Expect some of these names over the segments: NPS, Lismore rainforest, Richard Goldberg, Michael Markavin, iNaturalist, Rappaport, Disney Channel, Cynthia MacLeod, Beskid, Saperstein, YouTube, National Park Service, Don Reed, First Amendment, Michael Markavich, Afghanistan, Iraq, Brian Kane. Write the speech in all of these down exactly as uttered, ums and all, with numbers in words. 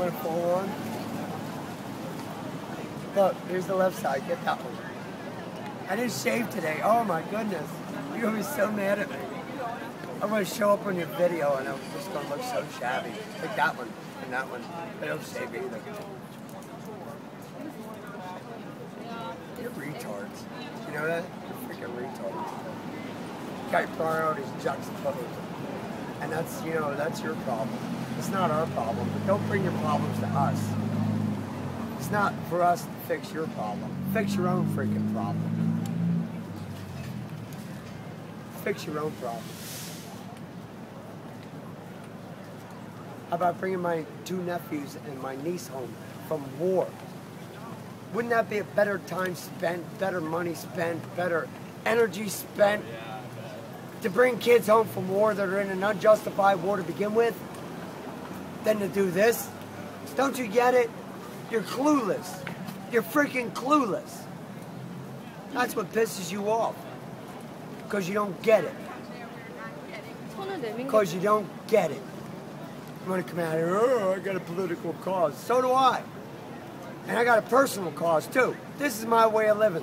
going to pull on. Look, here's the left side. Get that one. I didn't shave today. Oh my goodness. You're going to be so mad at me. I'm going to show up on your video and I'm just going to look so shabby. Like that one and that one. I don't shave either. You're retards. You know that? You're freaking retards. You got your priorities juxtaposed. And that's, you know, that's your problem. It's not our problem. But don't bring your problems to us. It's not for us to fix your problem. Fix your own freaking problem. Fix your own problem. How about bringing my two nephews and my niece home from war? Wouldn't that be a better time spent, better money spent, better energy spent to bring kids home from war that are in an unjustified war to begin with than to do this? Don't you get it? You're clueless. You're freaking clueless. That's what pisses you off. Because you don't get it. Because you don't get it. You want to come out here, oh, I got a political cause. So do I. And I got a personal cause, too. This is my way of living.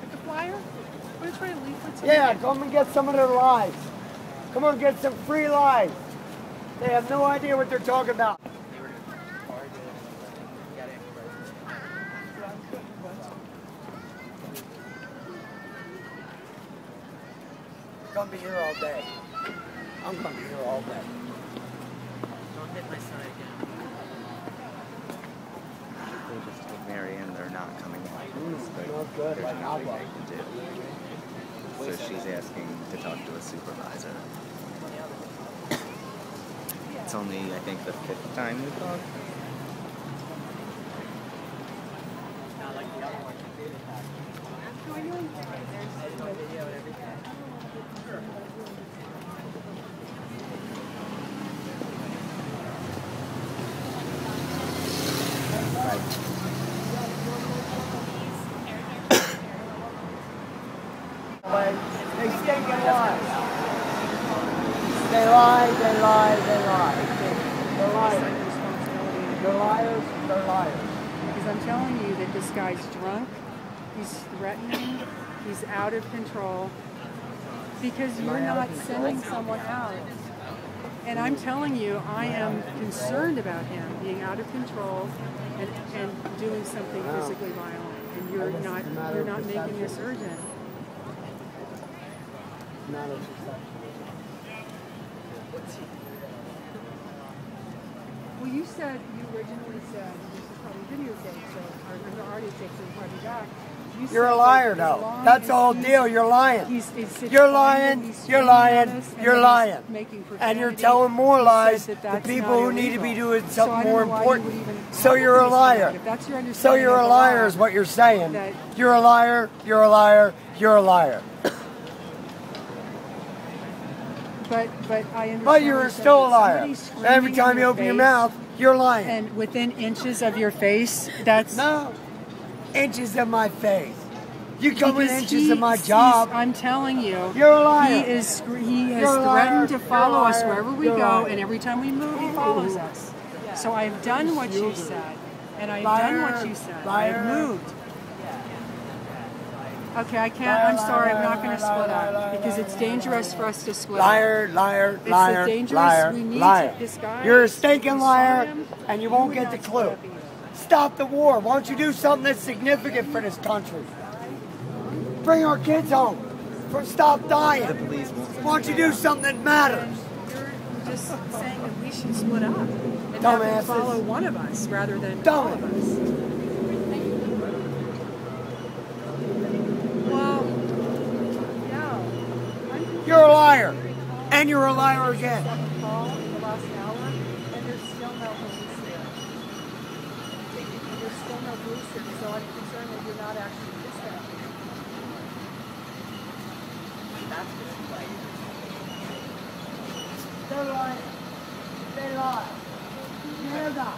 Like the flyer? What are you trying to leave for today? Yeah, come and get some of their lies. Come on, get some free lies. They have no idea what they're talking about. I'm going to be here all day. I'm going to be here all day. Don't hit my son again. They just told Mary and they're not coming back. Like, not good. There's like, nothing they can do. So she's asking to talk to a supervisor. It's only, I think, the fifth time we've talked. They stink and lie. They lie, they lie, they lie. They're liars. They're liars, they're liars. Because I'm telling you that this guy's drunk, he's threatening, he's out of control, because you're not sending someone out. And I'm telling you, I am concerned about him being out of control and, and doing something physically violent. And you're not, you're not making this urgent. Not a well, you said, you originally said, this is probably videotape, so our already takes it probably back. You You're a liar, though. Like, That's the whole deal. You're lying. He's, he's you're lying. He's you're lying. Us, you're lying. And you're telling more lies that to people who need to be doing something so more important. So you're a liar. If that's your so you're a liar is what you're saying. That, you're a liar. You're a liar. You're a liar. But, but, I but you're still a liar. Every time you open face, your mouth, you're lying. And within inches of your face, that's... No. Inches of my face. You come within inches he, of my job. I'm telling you. You're a liar. He, is, he has threatened to follow us wherever we you're go, liar. And every time we move, he follows us. So I've done what you said. And I've liar, done what you said. Liar. I've moved. Okay, I can't. I'm sorry. I'm not going to split up because it's dangerous for us to split up. Liar, liar, liar, it's liar, we need liar. To, this guy, you're a stinking liar, him, and you won't get the clue. Stop the war. Why don't you do something that's significant for this country? Bring our kids home. Stop dying. Why don't you do something that matters? You're just saying that we should split up and have them follow one of us rather than all of us. You're a liar, and you're a liar again. They're lying. They lie. Never.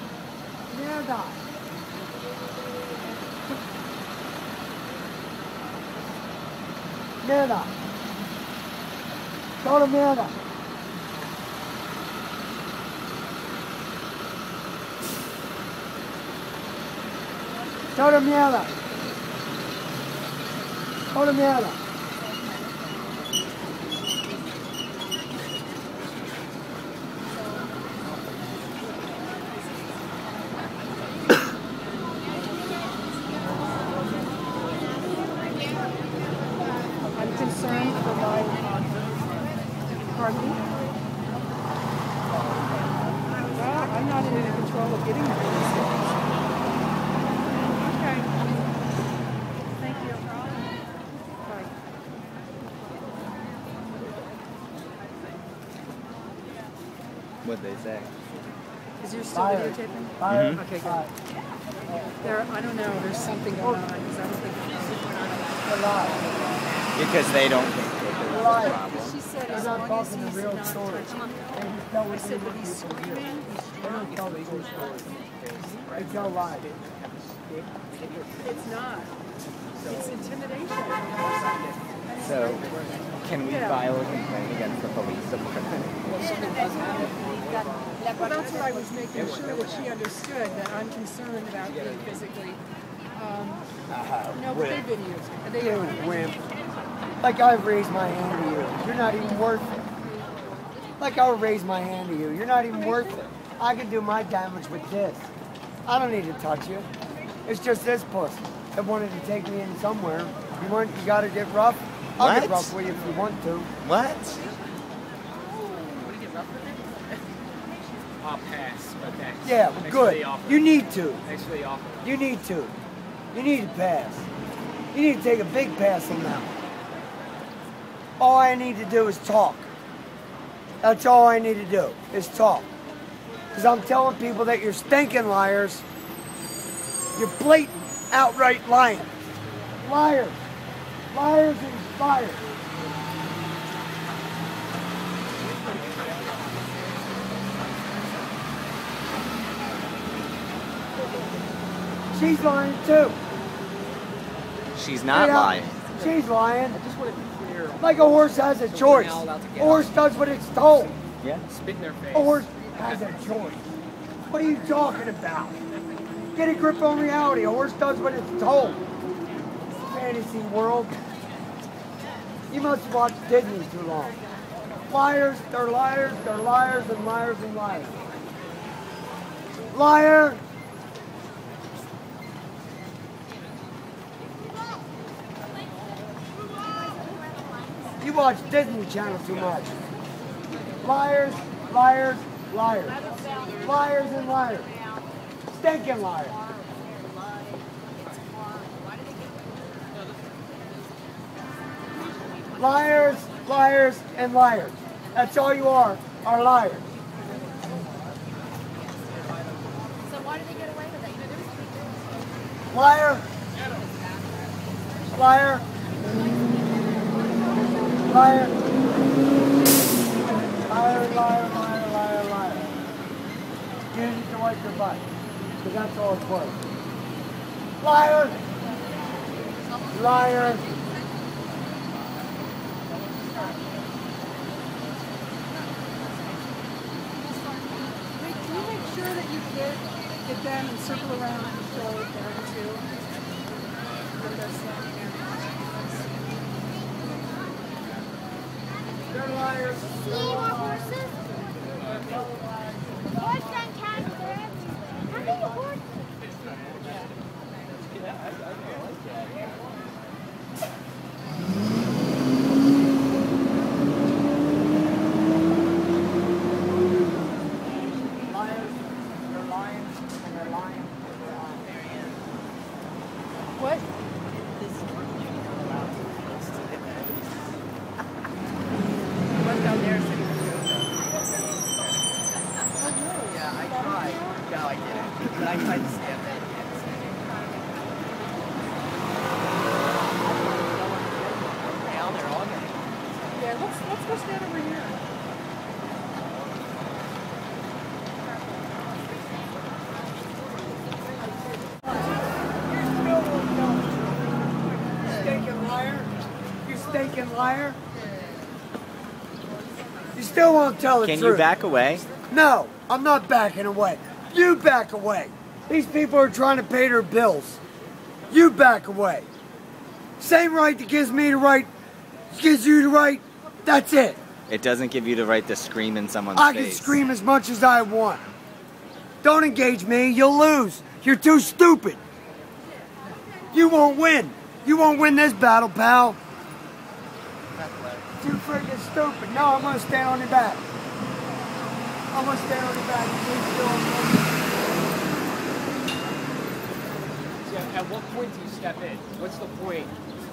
Never. Never. Go to Myrna. Go to Miela. Go to Miela. I'm concerned for my parking. Well, I'm not in any control of getting there. What they say. Is there still videotaping? Mm-hmm. Okay, good. There, I don't know. There's something going on because I don't think they're alive. Because they don't think they're alive. She said as long as he's not touching them. I said, but he's screaming. It's not live. It's not. It's intimidation. So, can we yeah. file a complaint against the police? Well, that's what I was making sure that she understood, that I'm concerned about being physically. Um, uh, no, but they've been used. They you wimp. Like, I've raised my hand to you. You're not even worth it. Like, I'll raise my hand to you. You're not even worth it. I can do my damage with this. I don't need to touch you. It's just this puss that wanted to take me in somewhere. You weren't, you gotta get rough. I'll what? get rough with you if you want to. What? I'll pass, but that's yeah, well, good. You need to. Actually, offer. You need to. You need to pass. You need to take a big pass on that. All I need to do is talk. That's all I need to do is talk, because I'm telling people that you're stinking liars. You're blatant, outright lying. Liars, liars, and liars. She's lying too. She's not yeah, lying. She's lying. I just want to be clear. Like, a horse has a so choice. A horse does what it's told. Yeah. Spit in their face. A horse has a choice. What are you talking about? Get a grip on reality. A horse does what it's told. Fantasy world. You must have watched Disney too long. Liars, they're liars, they're liars, and liars, and liars. Liar! You watch Disney Channel too much. Liars, liars, liars. Liars and liars. Stinking liars. Liars, liars, and liars. That's all you are, are liars. So why do they get away with it? Liar. Liar. Liar. Liar, liar, liar, liar, liar. You need to wipe your butt, because that's all it's worth. Liar. Liar. Wait, can you make sure that you get, get them and circle around and show Karen too? Or they're standing there. They're liars. See more horses? Horse and cats, they're everywhere. How many horses? Yeah, I, I like that. Liars, they're lying, and they're lying, and they're lying. What? Liar. You still won't tell the truth. Can you back away? No, I'm not backing away. You back away. These people are trying to pay their bills. you back away. Same right that gives me the right, gives you the right, that's it. It doesn't give you the right to scream in someone's I face. I can scream as much as I want. Don't engage me, you'll lose. You're too stupid. You won't win. You won't win this battle, pal. Too freaking stupid. No, I'm going to stay on your back. I'm going to stay on your back. So at what point do you step in? What's the point?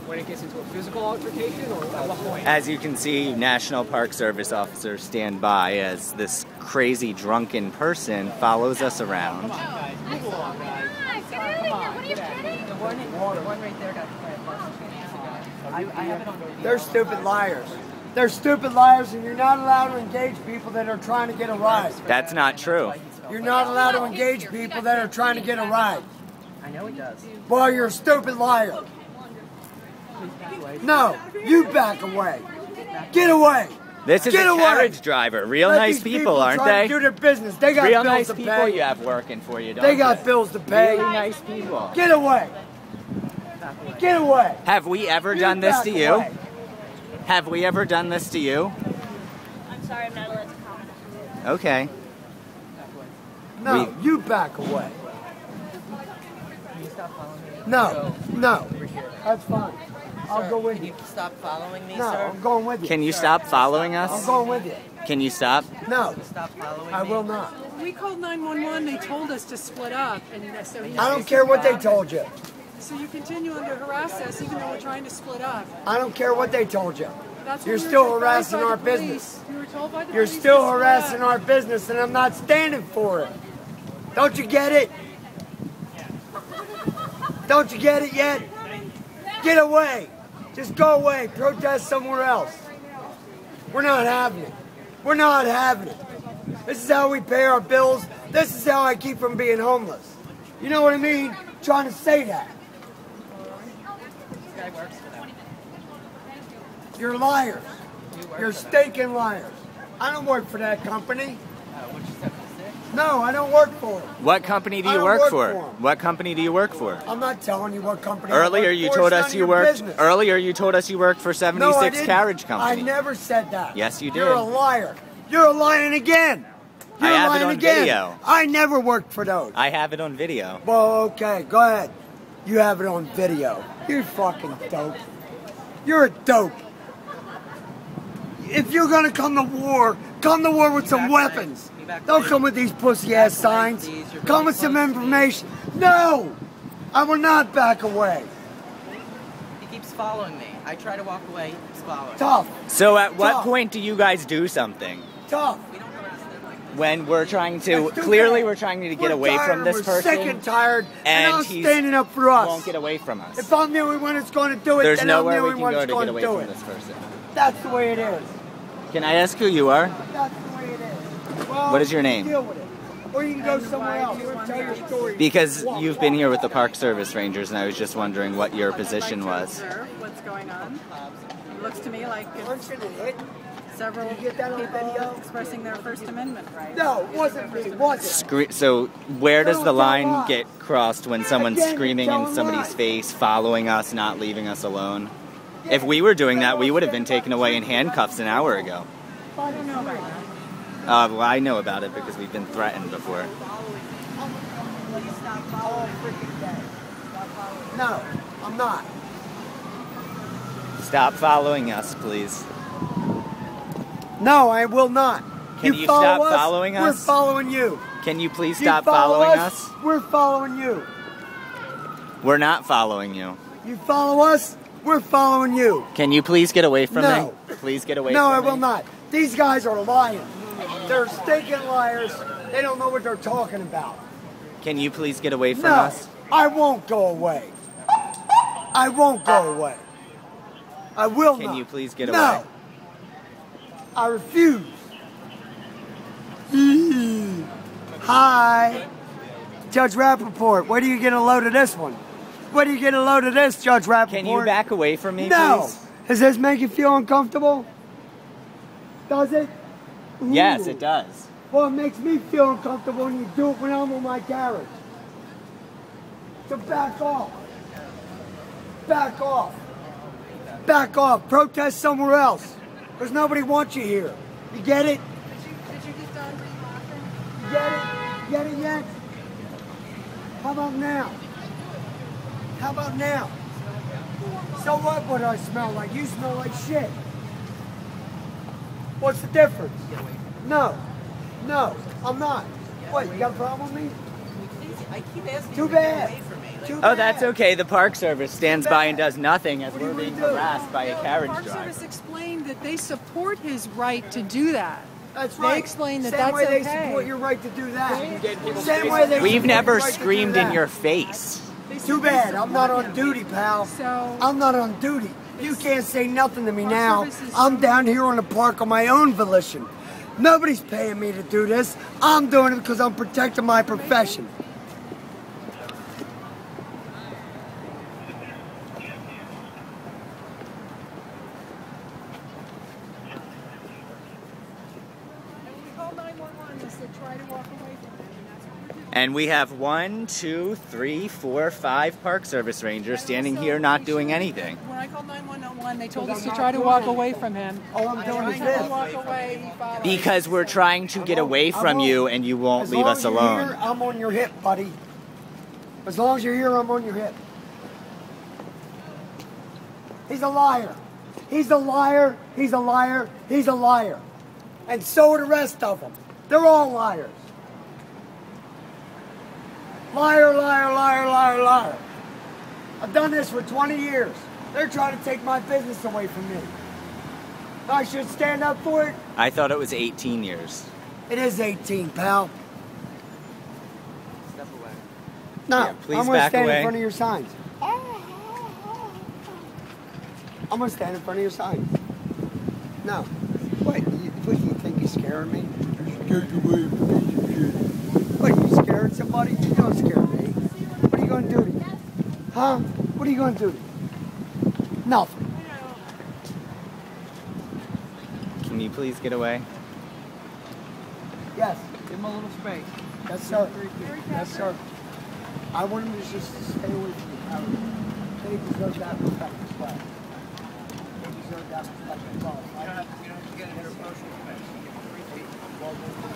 When it gets into a physical altercation, or at what point? As you can see, National Park Service officers stand by as this crazy drunken person follows us around. Come on, guys. Move along, guys. What are you kidding? The one, the one right there got fired. They're stupid liars. They're stupid liars, and you're not allowed to engage people that are trying to get a ride. That's not true. You're not allowed to engage people that are trying to get a ride. I know it does. Well, you're a stupid liar. No, you back away. Get away. This is Get a away. carriage driver. Real Let nice people, people aren't they? Do their business. They got Real bills nice to people pay. You have working for you, don't they? They got bills to pay. Really nice people. Get away. Get away. Have we ever you done this to you? Away. Have we ever done this to you? I'm sorry, I'm not allowed to comment. Okay. No, we, you back away. No, no. That's fine. I'll sir, go with can you. Can you stop following me, no, sir? No, I'm going with you. Can you sir, stop following us? I'm going with you. Can you stop? No. Stop following I will me. not. We called nine one one. They told us to split up. And so he I don't care what they told you. So you continue to harass us even though we're trying to split up. I don't care what they told you. That's You're still harassing our business. You were told by the You're still harassing our business, and I'm not standing for it. Don't you get it? Don't you get it yet? Get away. Just go away. Protest somewhere else. We're not having it. We're not having it. This is how we pay our bills. This is how I keep from being homeless. You know what I mean? I'm trying to say that. You're liars. You're stinking liars. I don't work for that company. No, I don't work for them. What company do you work, work for? for what company do you work for? I'm not telling you what company. Earlier I work you for. told it's us you worked. Business. Earlier you told us you worked for seventy-six no, Carriage Company. I never said that. Yes, you did. You're a liar. You're lying again. You're I have lying it on again. video. I never worked for those. I have it on video. Well, okay, go ahead. You have it on video. You're fucking dope. You're a dope. If you're gonna come to war, come to war with some weapons. Don't come with these pussy-ass signs. Come with some information. No! I will not back away. He keeps following me. I try to walk away, he keeps following. Tough. So at what Tough. point do you guys do something? Tough. We don't harass them like this. When we're trying to, clearly we're trying to get we're away tired, from this we're person. We're sick and tired, and, and he's standing up for us. won't get away from us. If I'm the only one that's going to do it, There's then no I'm the only one that's going to do it. There's nowhere we can go to get away from this person. That's the way it is. Can I ask who you are? That's Well, what is your name? Deal with it. Or you can go somewhere else and tell your story. Because you've been here with the Park Service Rangers, and I was just wondering what your position was. What's going on? It looks to me like it's several people expressing their First Amendment rights. No, it wasn't me. Wasn't. So where does the line get crossed when someone's screaming in somebody's face, following us, not leaving us alone? If we were doing that, we would have been taken away in handcuffs an hour ago. I don't know about that. Uh, well, I know about it because we've been threatened before. No, I'm not. Stop following us, please. No, I will not. Can you, you follow stop us, following us? We're following you. Can you please stop you follow following us, us? We're following you. We're not following you. You follow us, we're following you. Can you please get away from no. me? Please get away no, from me. No, I will not. These guys are lying. They're stinking liars. They don't know what they're talking about. Can you please get away from no, us? I won't go away. I won't go away. I will Can not. Can you please get no. away? I refuse. Mm. Hi. Judge Rappaport, where do you get a load of this one? Where do you get a load of this, Judge Rappaport? Can you back away from me, no. please? No. Does this make you feel uncomfortable? Does it? Ooh. Yes, it does. Well, it makes me feel uncomfortable when you do it when I'm on my carriage. So back off. back off. Back off. Protest somewhere else. Because nobody wants you here. You get it? Did you get done laughing? Get it? Get it yet? How about now? How about now? So what would I smell like? You smell like shit. What's the difference? No. No, I'm not. What, you got a problem with me? I keep asking Too bad. Away from me. Like, Too oh, bad. That's okay. The Park Service stands by and does nothing as we're being harassed by no, a carriage driver. The Park Service explained that they support his right to do that. That's right. They explained that Same that's okay. Same way they support your right to do that. Same, Same way they We've never right screamed in your face. Too bad. I'm not on duty, pal. So I'm not on duty. You can't say nothing to me now. I'm down here on the park on my own volition. Nobody's paying me to do this. I'm doing it because I'm protecting my profession. And we have one, two, three, four, five Park Service Rangers standing here not doing anything. When I called nine one one, they told us to try to walk away from him. All I'm doing is this. Because we're trying to get away from you and you won't leave us alone. As long as you're here, I'm on your hip, buddy. As long as you're here, I'm on your hip. He's a liar. He's a liar. He's a liar. He's a liar. And so are the rest of them. They're all liars. Liar, liar, liar, liar, liar. I've done this for twenty years. They're trying to take my business away from me. I should stand up for it. I thought it was eighteen years. It is eighteen, pal. Step away. No, yeah, please I'm going to stand away. in front of your signs. I'm going to stand in front of your signs. No. What, you, what, you think you're scaring me? You're scared away from me, you kid. What, you scared somebody? You don't scare me. What are you going to do to me? Huh? What are you going to do to me? Nothing. Can you please get away? Yes. Give him a little space. Yes, sir. Yes, sir. I want him to just stay away from the power. They deserve that respect as well. They deserve that respect as well. You don't have to get a head of motion. You get three feet. Well done.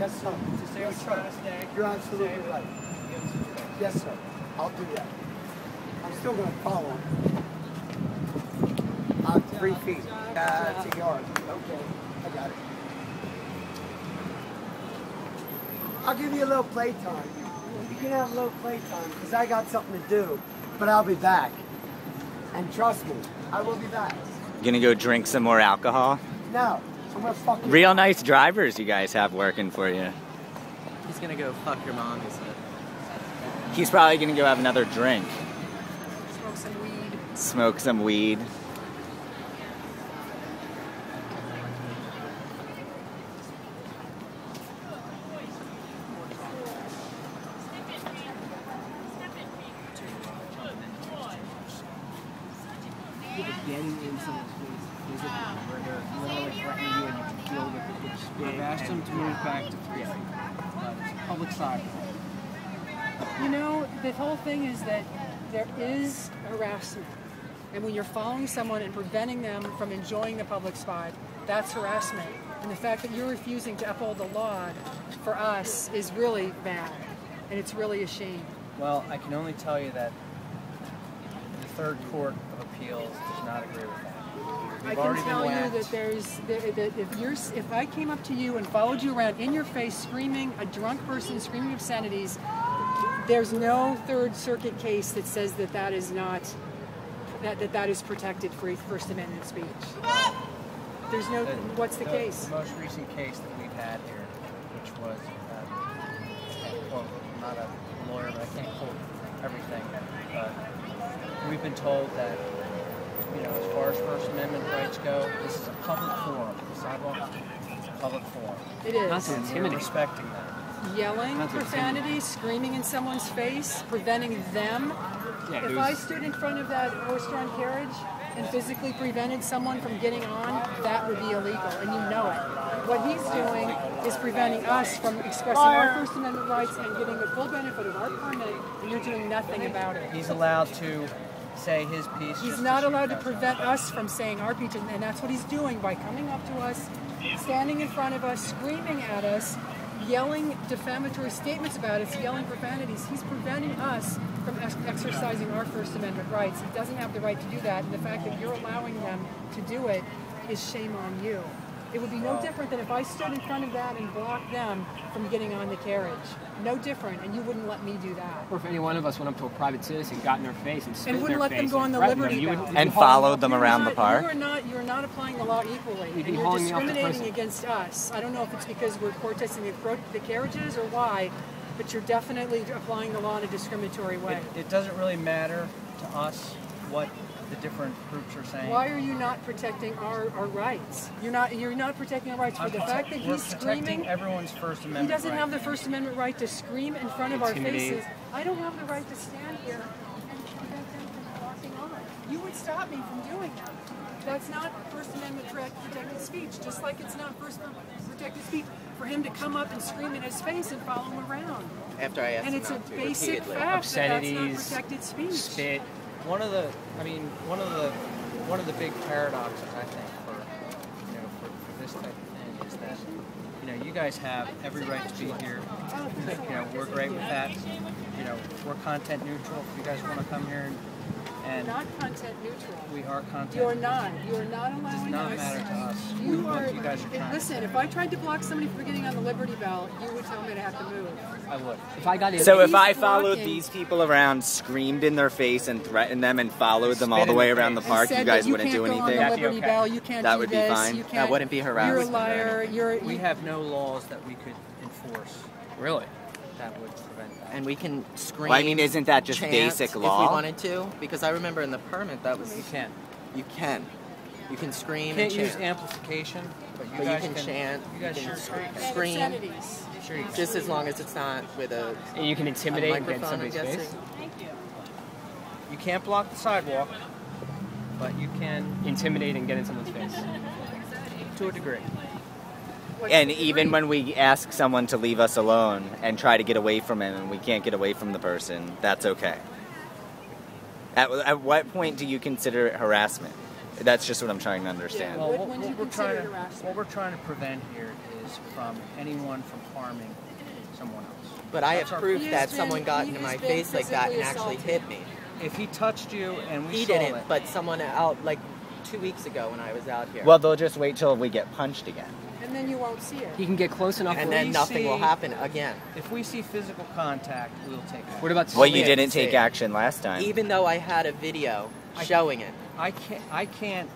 Yes, sir. To say yes, sir. You're absolutely right. Yes, sir. I'll do that. I'm still going to follow him. I'm three feet. Uh, it's a yard. Okay. I got it. I'll give you a little playtime. You can have a little playtime because I got something to do, but I'll be back. And trust me, I will be back. You going to go drink some more alcohol? No. Real nice drivers you guys have working for you. He's gonna go fuck your mom, isn't it? He's probably gonna go have another drink. Smoke some weed. Smoke some weed. I've asked him to move back to three feet. Uh, public sidewalk. You know, the whole thing is that there is harassment. And when you're following someone and preventing them from enjoying the public spot, that's harassment. And the fact that you're refusing to uphold the law for us is really bad. And it's really a shame. Well, I can only tell you that the Third Court of Appeals does not agree with that. We've I can tell you that there's, that, that if you're, if I came up to you and followed you around in your face screaming, a drunk person screaming obscenities, there's no Third Circuit case that says that that is not, that that, that is protected for First Amendment speech. There's no, the, what's the, the case? The most recent case that we've had here, which was, um, well, I'm not a lawyer, but I can't quote everything, but uh, we've been told that, you know, as far as First Amendment rights go, this is a public forum. The sidewalk is a public forum. It is. Not intimidating. Respecting that. Yelling profanity, screaming in someone's face, preventing them. Yeah, if was... I stood in front of that horse-drawn carriage and physically prevented someone from getting on, that would be illegal, and you know it. What he's doing is preventing us from expressing our First Amendment rights and getting the full benefit of our permit, and you're doing nothing about it. He's allowed to say his piece. He's not allowed to prevent us from saying our piece, and that's what he's doing by coming up to us, standing in front of us, screaming at us, yelling defamatory statements about us, yelling profanities. He's preventing us from ex exercising our First Amendment rights. He doesn't have the right to do that, and the fact that you're allowing them to do it is shame on you. It would be no different than if I stood in front of that and blocked them from getting on the carriage. No different, and you wouldn't let me do that. Or if any one of us went up to a private citizen, got in their face, and spit in their face, and wouldn't let them go on the Liberty Bell, and followed them around the park. You are not, you are not applying the law equally, and you're discriminating against us. I don't know if it's because we're protesting the carriages or why, but you're definitely applying the law in a discriminatory way. It, it doesn't really matter to us what the different groups are saying. Why are you not protecting our, our rights? You're not you're not protecting our rights for the fact that he's screaming. Everyone's First Amendment. He doesn't right. have the First Amendment right to scream in front of our faces. I don't have the right to stand here and prevent them from walking on. You would stop me from doing that. That's not First Amendment protected speech. Just like it's not First Amendment protected speech for him to come up and scream in his face and follow him around. After I asked and him it's not a to basic repeatedly. fact Obscenities, that that's not protected speech. Spit. One of the, I mean, one of the, one of the big paradoxes I think for, you know, for, for this type of thing is that, you know, you guys have every right to be here. You know, we're great with that. You know, we're content neutral. If you guys want to come here and, and not content neutral. We are content. You're not. You're not allowing us. It does not matter to us. You are. You guys are listen, if I tried to block somebody from getting on the Liberty Bell, you would tell me to have to move. I would. If I got so if I followed blocking. these people around, screamed in their face, and threatened them, and followed them all the way around the park, you guys you wouldn't do anything. That'd be okay. Bell, you can't that would be this, fine. You that wouldn't be harassment. You're a liar. You're, you, we have no laws that we could enforce. Really. That would prevent that. And we can scream. Well, I mean, isn't that just basic law? If we wanted to, because I remember in the permit that was. You can. You can. You can scream. You can't and chant. use amplification, but you, but guys you can, can chant. You guys can scream. scream. Sure you just as long as it's not with a. And you can intimidate and get somebody's face. Thank you. You can't block the sidewalk, but you can intimidate and get in someone's face. To a degree. And even when we ask someone to leave us alone and try to get away from him and we can't get away from the person, that's okay. At, at what point do you consider it harassment? That's just what I'm trying to understand. Yeah, well, what, what, we're trying to, what we're trying to prevent here is from anyone from harming someone else. But I have proof that someone got into my face like that and actually hit me. If he touched you and we saw it. He didn't, but someone out, like two weeks ago when I was out here. Well, they'll just wait till we get punched again. And then you won't see it. He can get close enough, and then nothing see, will happen again. If we see physical contact, we'll take action. What about? Well, you didn't take action last time. Even though I had a video I, showing it. I can't. I can't.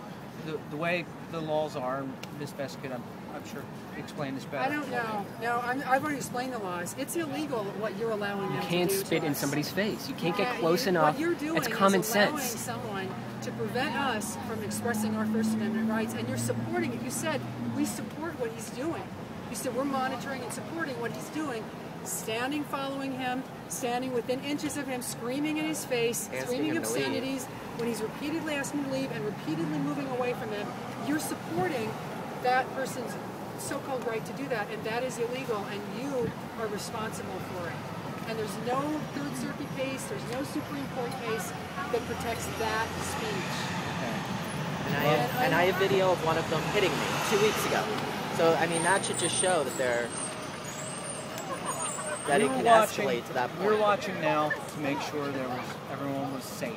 The, the way the laws are, Miz Beskid, I'm, I'm sure explain this better. I don't know. No, I'm, I've already explained the laws. It's illegal what you're allowing. You can't to do spit to in us. somebody's face. You can't yeah, get close you, enough. What you're doing it's common is allowing sense. Someone to prevent us from expressing our First Amendment rights, and you're supporting it. You said we support what he's doing. You said we're monitoring and supporting what he's doing, standing following him, standing within inches of him, screaming in his face, asking screaming obscenities, when he's repeatedly asking him to leave and repeatedly moving away from him. You're supporting that person's so-called right to do that, and that is illegal, and you are responsible for it. And there's no Third Circuit case, there's no Supreme Court case that protects that speech. Okay. And, I have, and I have video of one of them hitting me two weeks ago. So, I mean, that should just show that they're, that it can escalate to that point. We're watching now to make sure there was, everyone was safe.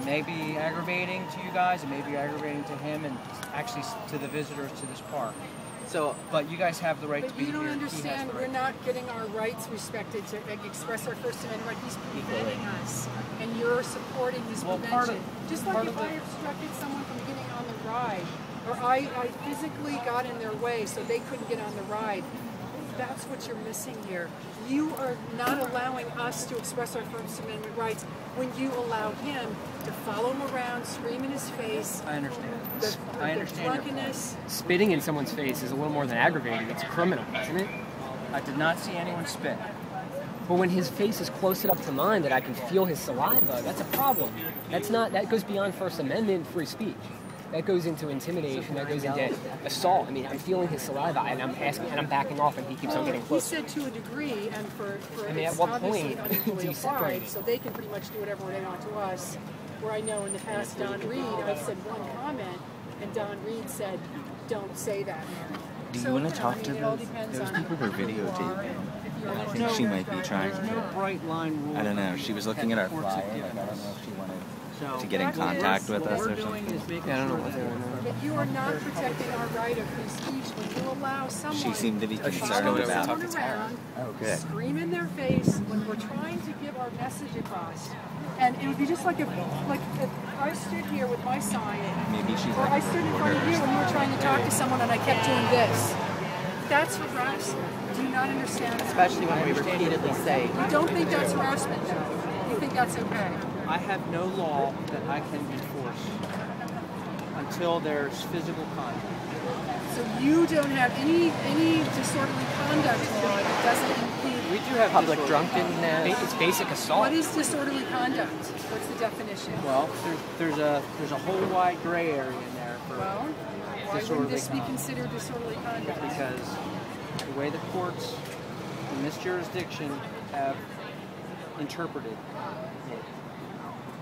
It may be aggravating to you guys, it may be aggravating to him, and actually to the visitors to this park. So, but you guys have the right but to be here. But you don't understand. We're not getting our rights respected to like, express our First Amendment rights. He's preventing Equally. us, and you're supporting his well, prevention. Of, Just like if I obstructed someone from getting on the ride, or I, I physically got in their way so they couldn't get on the ride. That's what you're missing here. You are not allowing us to express our First Amendment rights when you allow him to follow him around, scream in his face. I understand. The, I understand. Drunkenness. Spitting in someone's face is a little more than aggravating. It's criminal, isn't it? I did not see anyone spit. But when his face is close enough to mine that I can feel his saliva, that's a problem. That's not, that goes beyond First Amendment free speech. That goes into intimidation, that goes into assault. I mean, I'm feeling his saliva, and I'm asking, and I'm backing off, and he keeps on getting closer. He said to a degree, and for, for I mean, at what point do you separate? So they can pretty much do whatever they want to us. Where I know in the past, Don Reed, I said one comment, and Don Reed said, don't say that. Do you so, want to talk I mean, to those, those people who are videotaping? And I think no, she might be trying to. No bright line rule. I don't know. She was looking at our flyer. Like, I don't know if she wanted so, to get in contact is, with us or something. Yeah, I don't know what they were doing. But you are not protecting our right of free speech when you allow someone. She seemed to be concerned about. Turn around, oh, good. Scream in their face when we're trying to give our message across. And it would be just like if, like if I stood here with my sign, Maybe she's or like I stood in front of you and you were trying to talk to someone and I kept doing this. That's what harassment. Do you not understand? Especially when we repeatedly say. You don't think that's harassment, though. You think that's okay. I have no law that I can enforce until there's physical contact. So you don't have any any disorderly conduct law that doesn't include. We do have public drunkenness. It's basic assault. What is disorderly conduct? What's the definition? Well, there's, there's a there's a whole wide gray area in there for. Well, Why would this be considered disorderly conduct? Because the way the courts in this jurisdiction have interpreted it,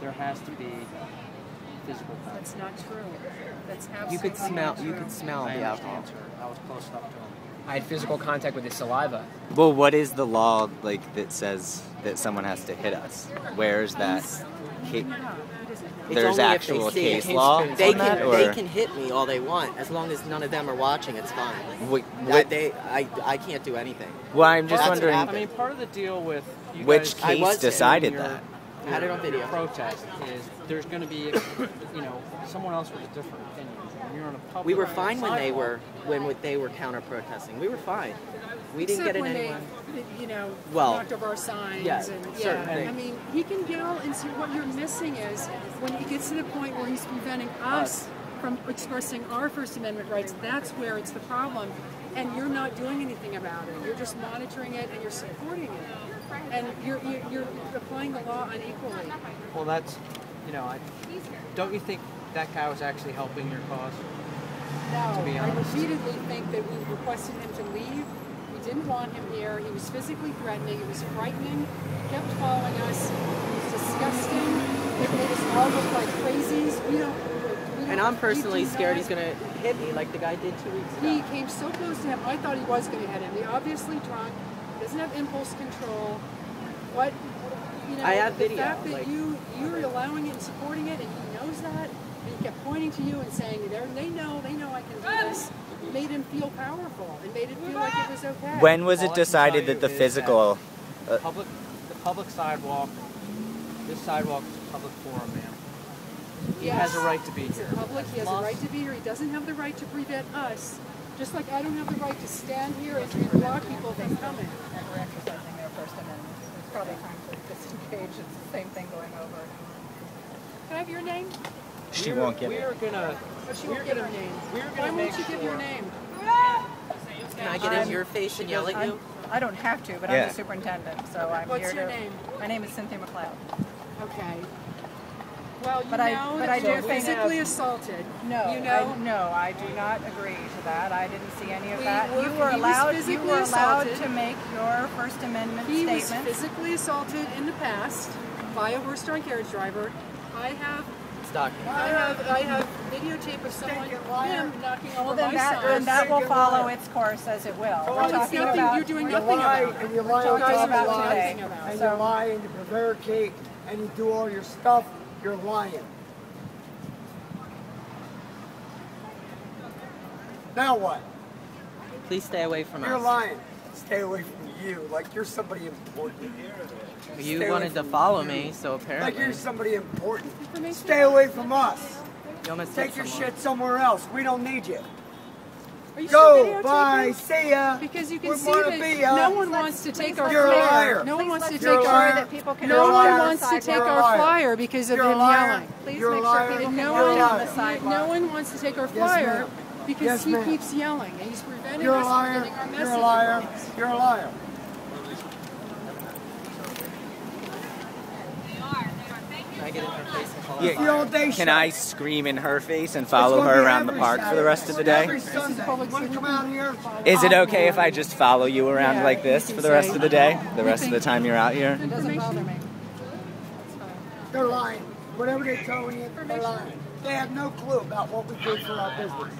there has to be physical contact. That's not true. That's absolutely you could smell, true. You could smell I the alcohol. I was close enough to him. I had physical contact with his saliva. Well, what is the law like that says that someone has to hit us? Where is that? It's There's actual case law. They can or? they can hit me all they want as long as none of them are watching. It's fine. What, what? I, they I I can't do anything. Well, I'm just well, wondering. I mean, part of the deal with you which guys, case decided your, that. Your, had it on video. Protest is there's going to be you know someone else with a different opinion. You're on a public we were fine when they were when they were counter protesting. We were fine. We didn't Except get it anywhere. You know, well, knocked over our signs. Yeah, and, yeah. Certainly. I mean, he can yell, and see what you're missing is when he gets to the point where he's preventing us, us from expressing our First Amendment rights. That's where it's the problem, and you're not doing anything about it. You're just monitoring it, and you're supporting it, and you're you're, you're applying the law unequally. Well, that's you know, I, don't you think that guy was actually helping your cause? No, to be honest. I repeatedly think that we requested him to leave. Didn't want him here. He was physically threatening. It was frightening. He kept following us. It was disgusting. It made us all look like crazies. We don't. We don't and I'm personally scared he's gonna hit me like the guy did two weeks ago. He came so close to him. I thought he was gonna hit him. He obviously drunk. Doesn't have impulse control. What? You know, I have the video. The fact that like, you you're allowing it and supporting it, and he knows that, and he kept pointing to you and saying, "There, they know, they know I can do this." Made him feel powerful and made it feel like it was okay. When was it decided that the physical that uh, public the public sidewalk this sidewalk is a public forum, ma'am. He yes, has a right to be here. Public, he has a right to be here. He doesn't have the right to prevent us. Just like I don't have the right to stand here and block people from coming. And we're exercising their First Amendment. It's probably time to disengage. It's the same thing going over. Can I have your name? She we're, won't get we're it. We're gonna. She won't get her name. We're gonna Why won't you sure. give your name? Can I get I'm, in your face and yell at I'm, you? I don't have to, but yeah. I'm the superintendent, so I'm What's here. What's your to, name? My name is Cynthia MacLeod. Okay. Well, you but know I, but I do physically, physically assaulted. No, you know? I, no, I do not agree to that. I didn't see any of we that. Were, you were allowed. You were allowed assaulted. to make your First Amendment he statement. He was physically assaulted in the past by a horse-drawn carriage driver. I have. Document. I have I have videotape of someone him knocking over well, then my that, sign. And that will follow its course as it will. Well, We're talking nothing, about you're doing nothing lie, about and you lie on top of lies, and so. you lie and you prevaricate and you do all your stuff. You're lying. Now what? Please stay away from you're us. You're lying. Stay away from you. Like you're somebody important. You Stay wanted to follow you. me, so apparently. Like you're somebody important. Stay away from us. You Take your someone. shit somewhere else. We don't need you. Are you Go, bye, see ya. Because you can We're see that be, uh, no one wants to take our flyer. No one wants to take our flyer. No one wants to take our flyer because of him yelling. Please you're make sure people no one on the sidewalk. No one wants to take our flyer yes, because yes, he keeps yelling and he's preventing you're us from getting our message. You're a liar. You're a liar. You're a liar. get in her face and follow yeah. her. Can I scream in her face and follow her around the park Saturday. for the rest of the day? Is it okay if I just follow you around yeah, like this for the rest of the day? The rest of the time you're out here? It doesn't bother me. They're lying. Whatever they're telling you, they're lying. They have no clue about what we do for our business.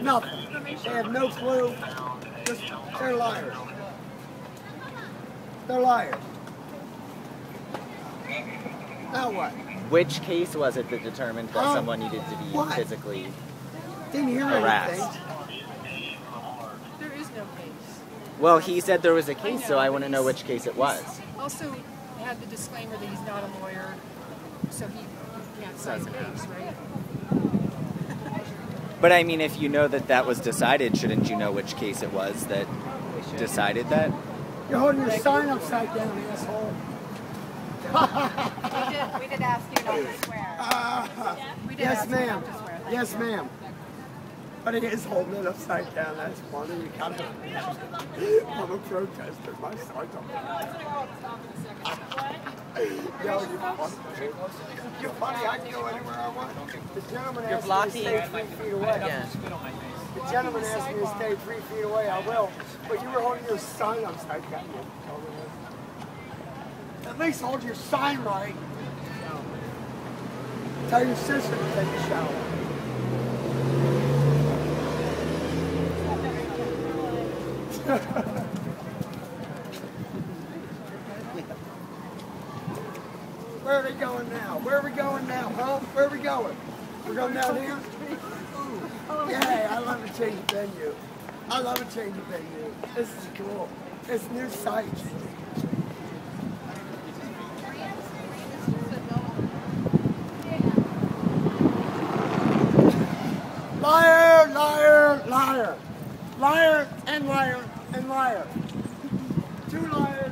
Nothing. They have no clue. Just, they're liars. They're liars. Now what? Which case was it that determined that um, someone needed to be what? physically Didn't hear harassed? Anything. There is no case. Well, he said there was a case, I know, so I want to know which case it was. Also had the disclaimer that he's not a lawyer, so he can't cite the case, right? But I mean, if you know that that was decided, shouldn't you know which case it was that decided that? You're holding your sign upside down, asshole. we, did, we did ask you not to swear. Uh, we did yes, ma'am. Yes, ma'am. But it is holding it upside down. That's funny. I'm a, I'm a protester. My son don't Yo, you're funny. You're funny. I can go anywhere I want. The gentleman asked me to stay three feet away. Yeah. The gentleman asked me to stay three feet away. I will. But you were holding your sign upside down. At least hold your sign right. Tell your sister to take a shower. Where are we going now? Where are we going now, huh? Where are we going? We're going down here? Yeah, I love a change of venue. I love a change of venue. This is cool. It's new sites. Liar, liar, liar. Liar and liar and liar. Two liars.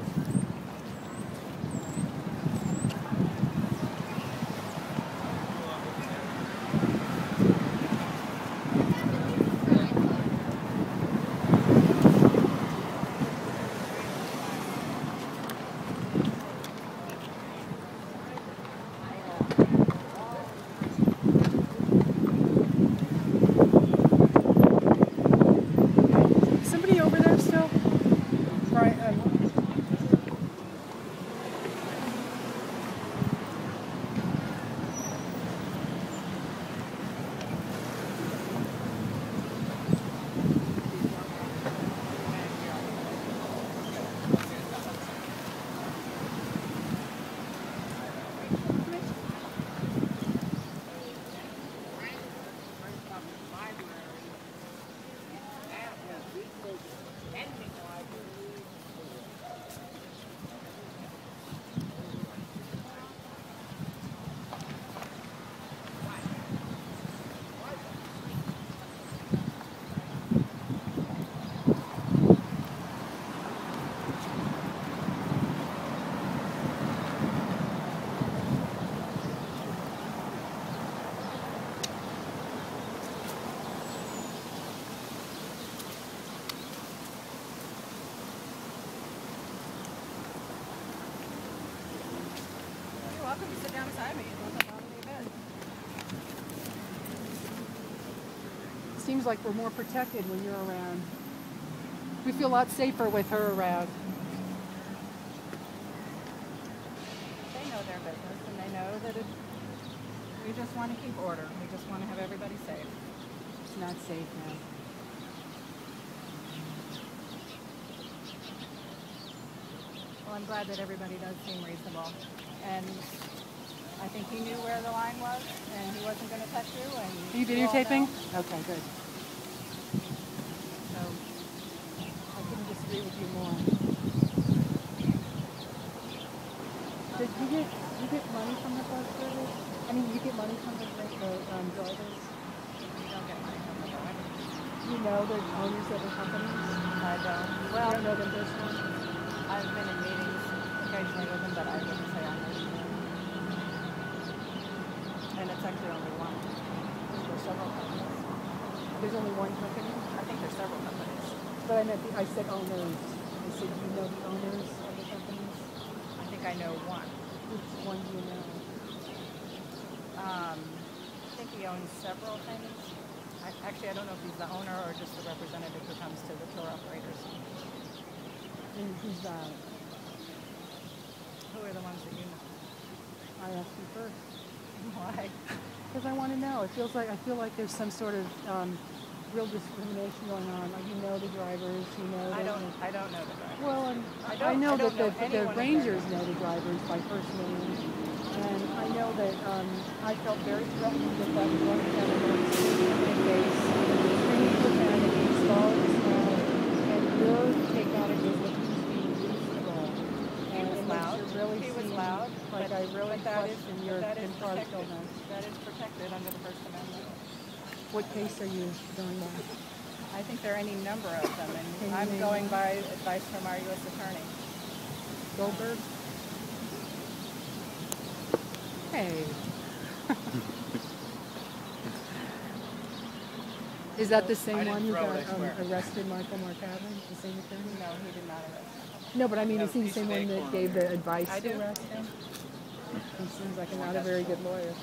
Seems like we're more protected when you're around. We feel a lot safer with her around. They know their business, and they know that it, we just want to keep order. We just want to have everybody safe. It's not safe now. Well, I'm glad that everybody does seem reasonable. And I think he knew where the line was, and he wasn't going to touch you. And are you videotaping? Okay, good. So, I couldn't disagree with you more. Did you get, you get money from the Park Service? I mean, you get money from the, the um, drivers? You don't get money from the drivers. You know the owners of the companies? I don't. Well, I don't know them personally. I've been in meetings occasionally with them, but I wouldn't say I know them. And it's actually only one. There's several companies. There's only one company? I think there's several companies. But I meant the, I said owners. I said, you know the owners of the companies? I think I know one. Which one do you know? own several things. I, actually, I don't know if he's the owner or just the representative who comes to the tour operators. And he's the... Who are the ones that you know? I asked you first. Why? Because I want to know. It feels like, I feel like there's some sort of um, real discrimination going on. Like, you know the drivers, you know... I don't, I don't know the drivers. Well, um, I, don't, I know I that know the, the rangers know the drivers by first name. And I know that um, I felt very threatened with that one evidence in case extreme profanity, solid smell, and your take on it is that he's being reasonable. He was loud. Really he was loud. Like, but I really question your impartialness. That is protected under the First Amendment. What case are you going on? I think there are any number of them, and I'm going by advice from our U S Attorney. Goldberg? Hey. Is that the same one who got um, arrested Michael Markavin? The same attorney? No, he did not arrest him. No, but I mean, no, is he the same one that gave the advice I to arrest him? He seems like not a very good lawyer.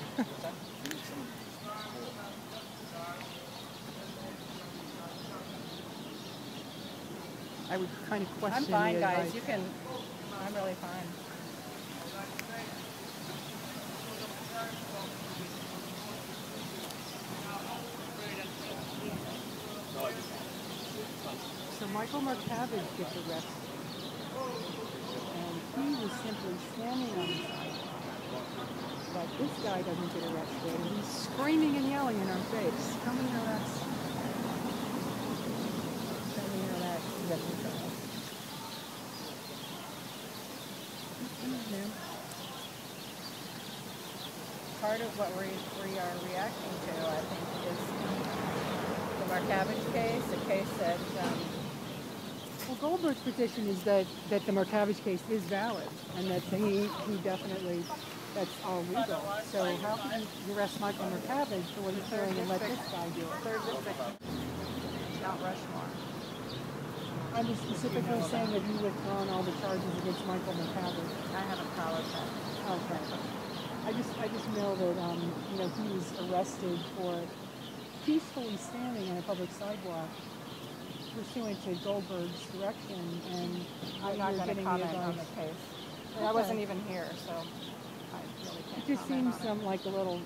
I would kind of question. I'm fine, guys. Advice. You can. I'm really fine. So Michael Markavin gets arrested, and he was simply standing on the sidewalk. But this guy doesn't get arrested, and he's screaming and yelling in our face, "Come and arrest! Come and arrest!" Part of what we we are reacting to, I think, is the Markavin case, a case that. Um, Well, Goldberg's petition is that, that the Markavich case is valid and that he, he definitely, that's all legal. So how can you arrest Michael Markavich for what he's doing and let this guy do it? Third district, Mount Rushmore. I was specifically you know saying that you withdrawn all the charges against Michael Markavich. I haven't followed that. Okay. I just, I just know that, um, you know, he was arrested for peacefully standing on a public sidewalk pursuant to Goldberg's direction, and I'm not going to comment on the case. Okay. I wasn't even here, so I really can't. It just seems some, like a little.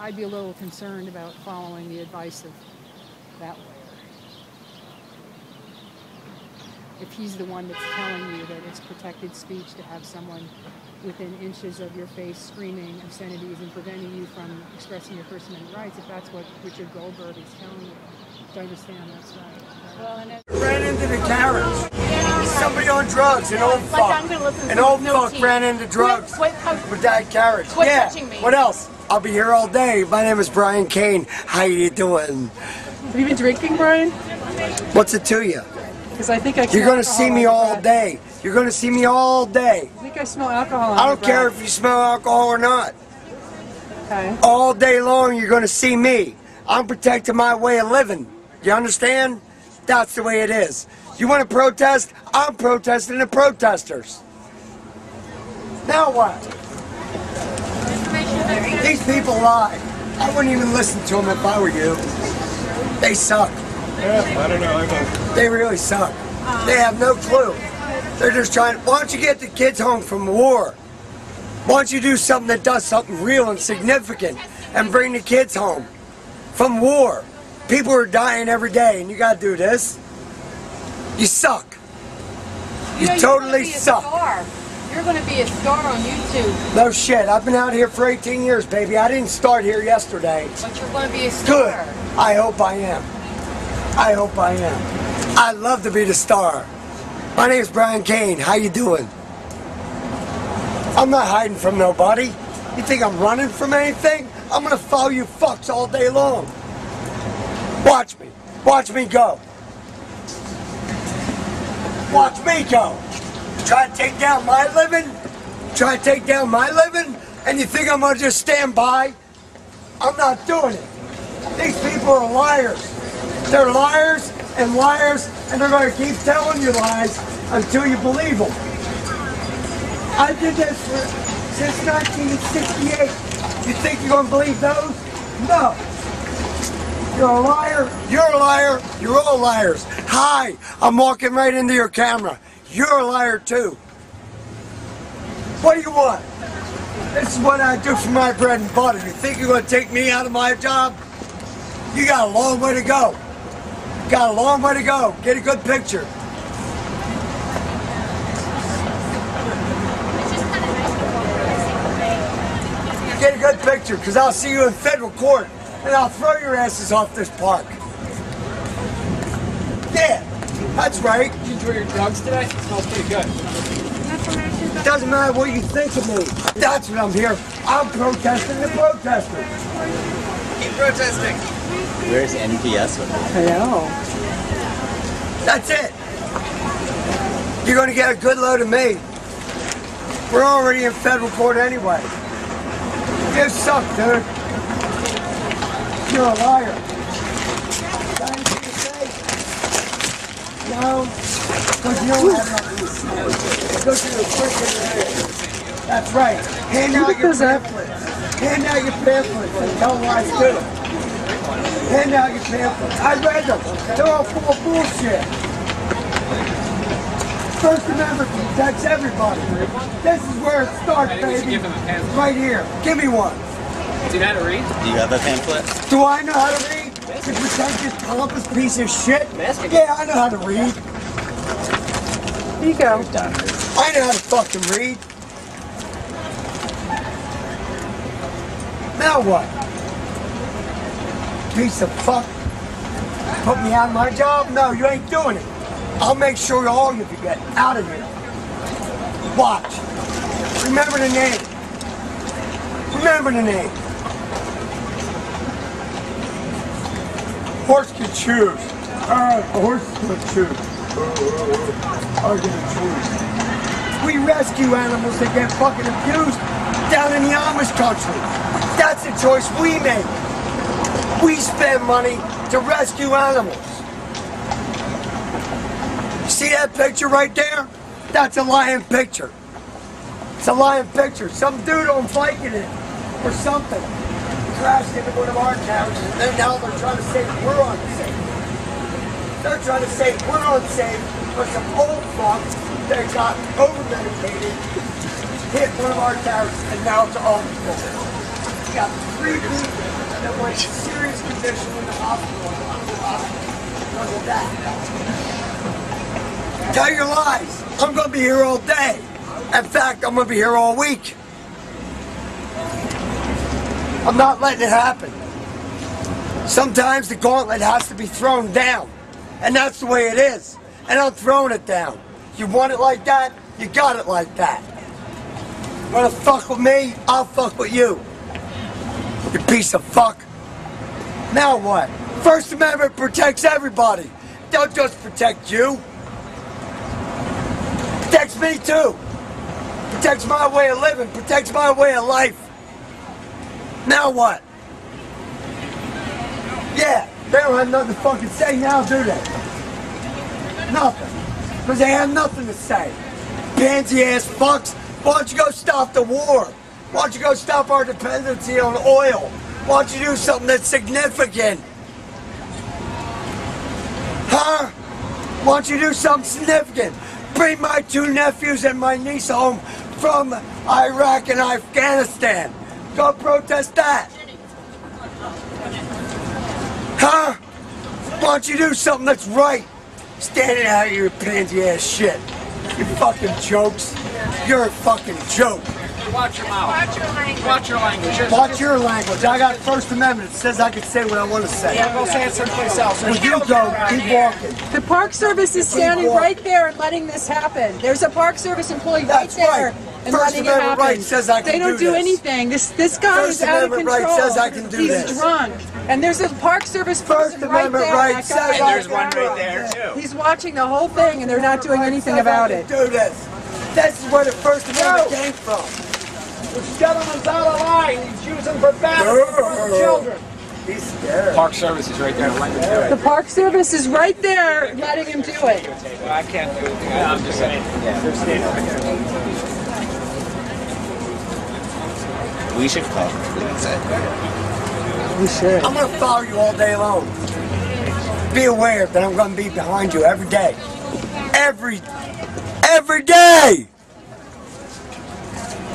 I'd be a little concerned about following the advice of that lawyer if he's the one that's telling you that it's protected speech to have someone within inches of your face screaming obscenities and preventing you from expressing your First Amendment rights. If that's what Richard Goldberg is telling you, I understand that's right. Ran into the carrots. Somebody on drugs, an old fuck. An old fuck ran into drugs with that carrot. Yeah. What else? I'll be here all day. My name is Brian Kane. How you doing? Have you been drinking, Brian? What's it to you? Because I think I. You're gonna see me all day. You're gonna see me all day. I think I smell alcohol. I don't care if you smell alcohol or not. Okay. All day long, you're gonna see me. I'm protecting my way of living. You understand? That's the way it is. You want to protest? I'm protesting the protesters. Now what? These people lie. I wouldn't even listen to them if I were you. They suck. Yeah, I don't know. I don't. They really suck. They have no clue. They're just trying. Why don't you get the kids home from war? Why don't you do something that does something real and significant and bring the kids home from war? People are dying every day, and you gotta do this. You suck. You, you know, totally you're suck. Star. You're gonna be a star on YouTube. No shit. I've been out here for eighteen years, baby. I didn't start here yesterday. But you're gonna be a star. Good. I hope I am. I hope I am. I love to be the star. My name is Brian Kane. How you doing? I'm not hiding from nobody. You think I'm running from anything? I'm gonna follow you fucks all day long. Watch me. Watch me go. Watch me go. Try to take down my living. Try to take down my living. And you think I'm going to just stand by? I'm not doing it. These people are liars. They're liars and liars. And they're going to keep telling you lies until you believe them. I did this for, since nineteen sixty-eight. You think you're going to believe those? No. You're a liar. You're a liar. You're all liars. Hi. I'm walking right into your camera. You're a liar too. What do you want? This is what I do for my bread and butter. You think you're going to take me out of my job? You got a long way to go. You got a long way to go. Get a good picture. Get a good picture, because I'll see you in federal court and I'll throw your asses off this park. Yeah, that's right. Did you enjoy your drugs today? It smells pretty good. It doesn't matter what you think of me. That's what I'm here. I'm protesting the protesters. Keep protesting. Where's N P S with us? I know. That's it. You're going to get a good load of me. We're already in federal court anyway. You suck, dude. You're a liar. Got anything to say? No. Because you don't have nothing to say. Go through the freaking. That's right. Hand out your pamphlets. Hand out your pamphlets and tell lies to them. Hand out your pamphlets. I read them. They're all full of bullshit. First Amendment protects everybody. This is where it starts, baby. Right here. Give me one. Do you know how to read? Do you have a pamphlet? Do I know how to read? To protect this pompous piece of shit? Yeah, I know how to read. Here you go. I know how to fucking read. Now what? Piece of fuck. Put me out of my job? No, you ain't doing it. I'll make sure all of you get out of here. Watch. Remember the name. Remember the name. Horse can choose. Uh, horse can choose. I can choose. We rescue animals that get fucking abused down in the Amish country. That's the choice we make. We spend money to rescue animals. See that picture right there? That's a lion picture. It's a lion picture. Some dude on Viking it or something crashed into one of our towns, and then now they're trying to say we're unsafe. They're trying to say we're unsafe for some old fucks that got over-medicated, hit one of our towers, and now it's all people. We got three people that were in serious condition in the hospital. Because of that. Tell your lies. I'm going to be here all day. In fact, I'm going to be here all week. I'm not letting it happen. Sometimes the gauntlet has to be thrown down. And that's the way it is. And I'm throwing it down. You want it like that, you got it like that. You want to fuck with me, I'll fuck with you. You piece of fuck. Now what? First Amendment protects everybody. Don't just protect you. Protects me too. Protects my way of living. Protects my way of life. Now what? Yeah, they don't have nothing to fucking say now, do they? Nothing. Because they have nothing to say. Pansy ass fucks. Why don't you go stop the war? Why don't you go stop our dependency on oil? Why don't you do something that's significant? Huh? Why don't you do something significant? Bring my two nephews and my niece home from Iraq and Afghanistan. Go protest that. Huh? Why don't you do something that's right? Standing out of your pansy ass shit. You fucking jokes. You're a fucking joke. Watch your mouth. Watch your language. Watch your language. Watch your language. I got First Amendment. It says I can say what I want to say. Yeah, go say it someplace else. Well, you go. Keep walking. The Park Service is standing right there and letting this happen. There's a Park Service employee right there and letting it happen. They don't do anything. This this guy is out of control. First Amendment right says I can do this. He's drunk. And there's a Park Service person right there. First Amendment right says I can do this. There's one right there too. He's watching the whole thing and they're not doing anything about it. Do this. This is where the First Amendment came from. This gentleman's out of line. He's using for battery for his children. He's scared. Park Service is right there. Letting him do it. The Park Service is right there, letting him do it. Well, I can't do anything. No, I'm just saying. Yeah. We should call. We should. I'm going to follow you all day long. Be aware that I'm going to be behind you every day. Every, every day!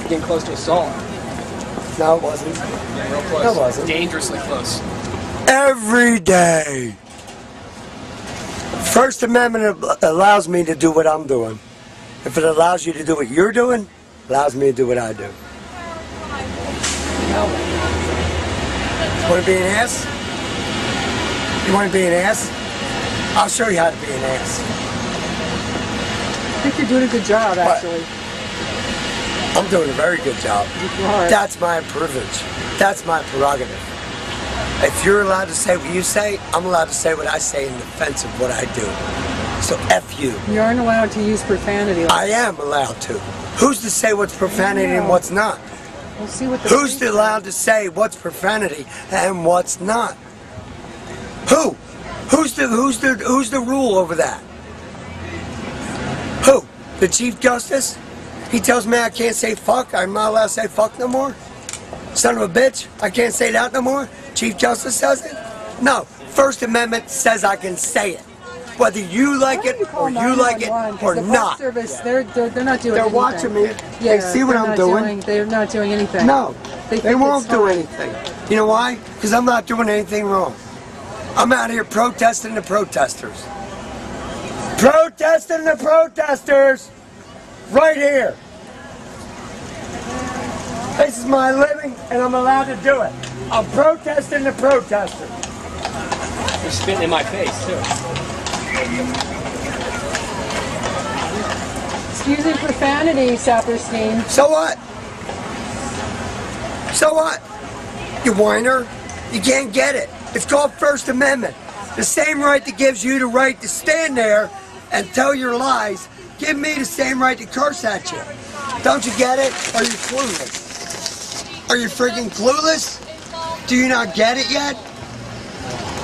You're getting close to assault. No, it wasn't. Yeah, real close. No, it wasn't. Dangerously close. Every day! First Amendment allows me to do what I'm doing. If it allows you to do what you're doing, it allows me to do what I do. No. Want to be an ass? You want to be an ass? I'll show you how to be an ass. I think you're doing a good job, actually. But I'm doing a very good job. You are. That's my privilege. That's my prerogative. If you're allowed to say what you say, I'm allowed to say what I say in defense of what I do. So F you. You aren't allowed to use profanity. Like I am allowed to. Who's to say what's profanity and what's not? We'll see what the Who's allowed to say what's profanity and what's not? Who? Who's the who's the who's the rule over that? Who? The Chief Justice? He tells me I can't say fuck, I'm not allowed to say fuck no more? Son of a bitch, I can't say that no more? Chief Justice says it? No, First Amendment says I can say it, whether you like it or you like it or not. They're not doing anything. They're watching me. They see what I'm doing. They're not doing anything. No, they won't do anything. You know why? Because I'm not doing anything wrong. I'm out here protesting the protesters. Protesting the protesters right here. This is my living, and I'm allowed to do it. I'm protesting the protesters. They're spitting in my face, too. Excuse me, profanity, Saperstein. So what? So what? You whiner. You can't get it. It's called First Amendment. The same right that gives you the right to stand there and tell your lies, give me the same right to curse at you. Don't you get it? Are you clueless? Are you freaking clueless? Do you not get it yet?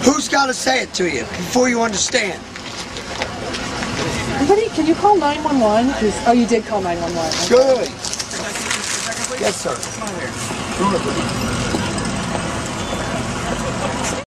Who's got to say it to you before you understand? What you, can you call nine one one? Oh, you did call nine one one. Okay. Good. Yes, sir.